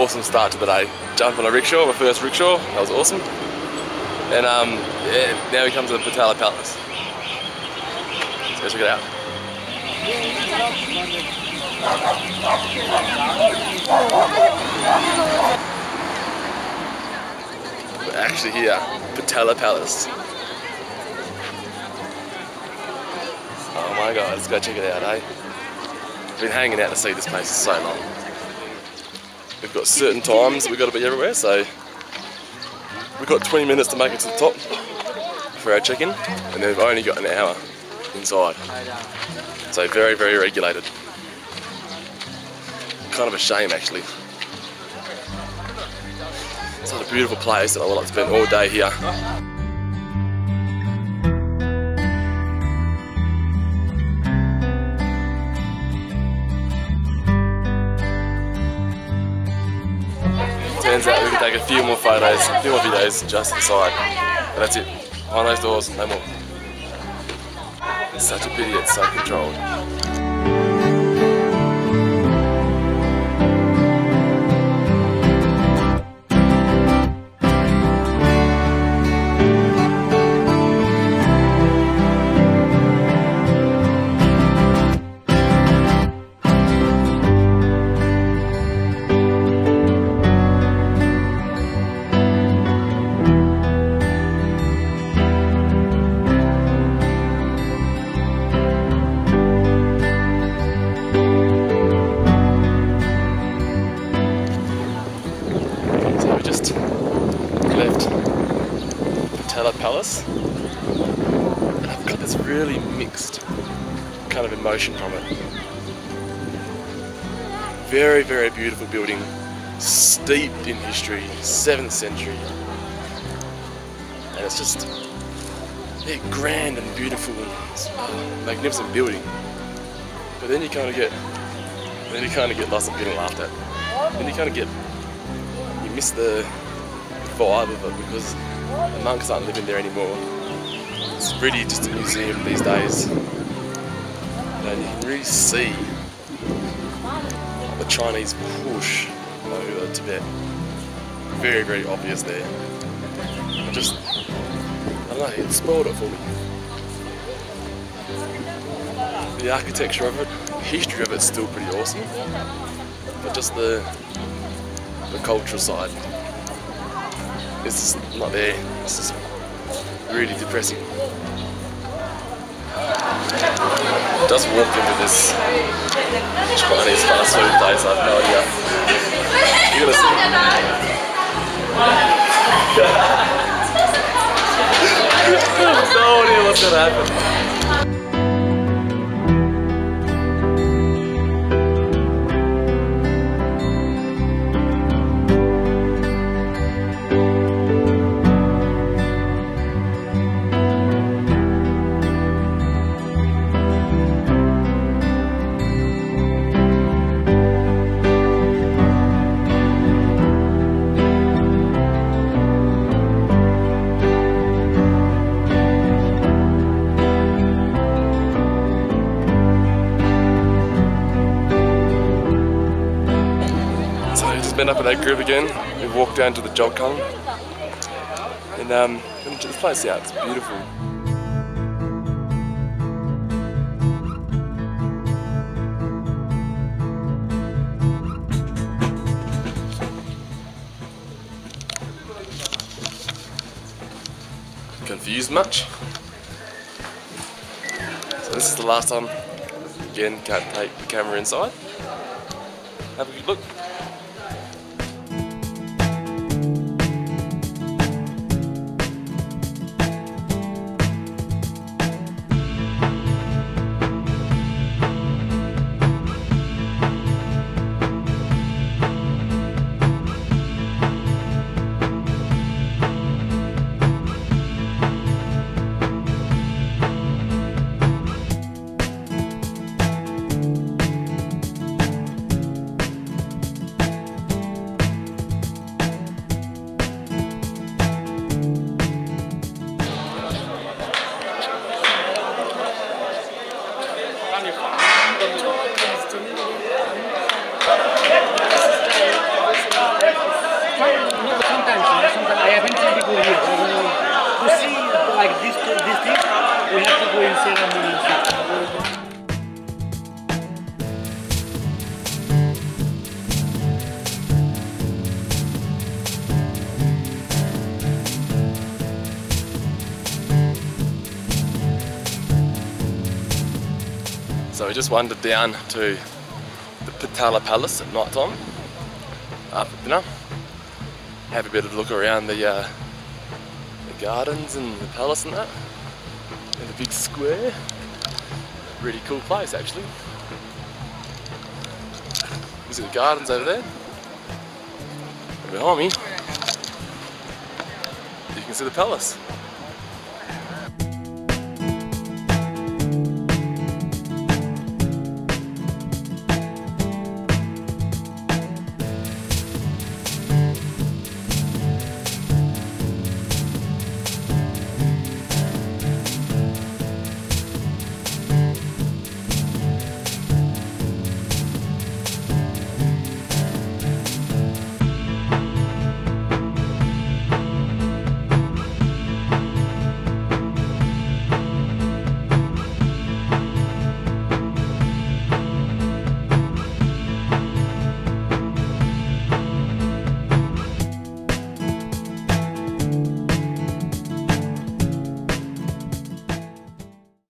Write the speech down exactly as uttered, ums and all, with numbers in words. awesome start to the day. Jumped on a rickshaw, my first rickshaw, that was awesome. And um, yeah, now we come to the Potala Palace. Let's go check it out. We're actually here, Potala Palace. Oh my god, let's go check it out, eh? I've been hanging out to see this place for so long. We've got certain times that we've got to be everywhere, so we've got twenty minutes to make it to the top for our check-in, and then we've only got an hour inside. So very, very regulated. Kind of a shame, actually. It's such a beautiful place that I would like to spend all day here. Turns out we can take a few more photos, a few more videos just inside. But that's it. Behind those doors, no more. It's such a pity it's so controlled. Palace, and I've got this really mixed kind of emotion from it. Very, very beautiful building, steeped in history, seventh century, and it's just yeah, grand and beautiful and magnificent building. But then you kind of get, then you kind of get lost of getting laughed at. Then you kind of get, you miss the vibe of it because the monks aren't living there anymore. It's really just a museum these days. And you can really see the Chinese push over Tibet. Very, very obvious there. I just, I don't know, it spoiled it for me. The architecture of it, the history of it's still pretty awesome. But just the, the cultural side. It's just not there. It's just really depressing. Just walked into this Chinese fast food place. I have no idea. You're gonna see. No idea what's gonna happen. Been up at that group again. We walked down to the Jokhang, and um, this place out. It's beautiful. Confused much? So this is the last time. Again, can't take the camera inside. Have a good look. Let's go. I haven't seen people here. To see like this, this thing, we have to go in ceremony. So we just wandered down to the Potala Palace at night time after dinner. Have a bit of a look around the, uh, the gardens and the palace and that. And the big square. Really cool place actually. You see the gardens over there. And behind me, you can see the palace.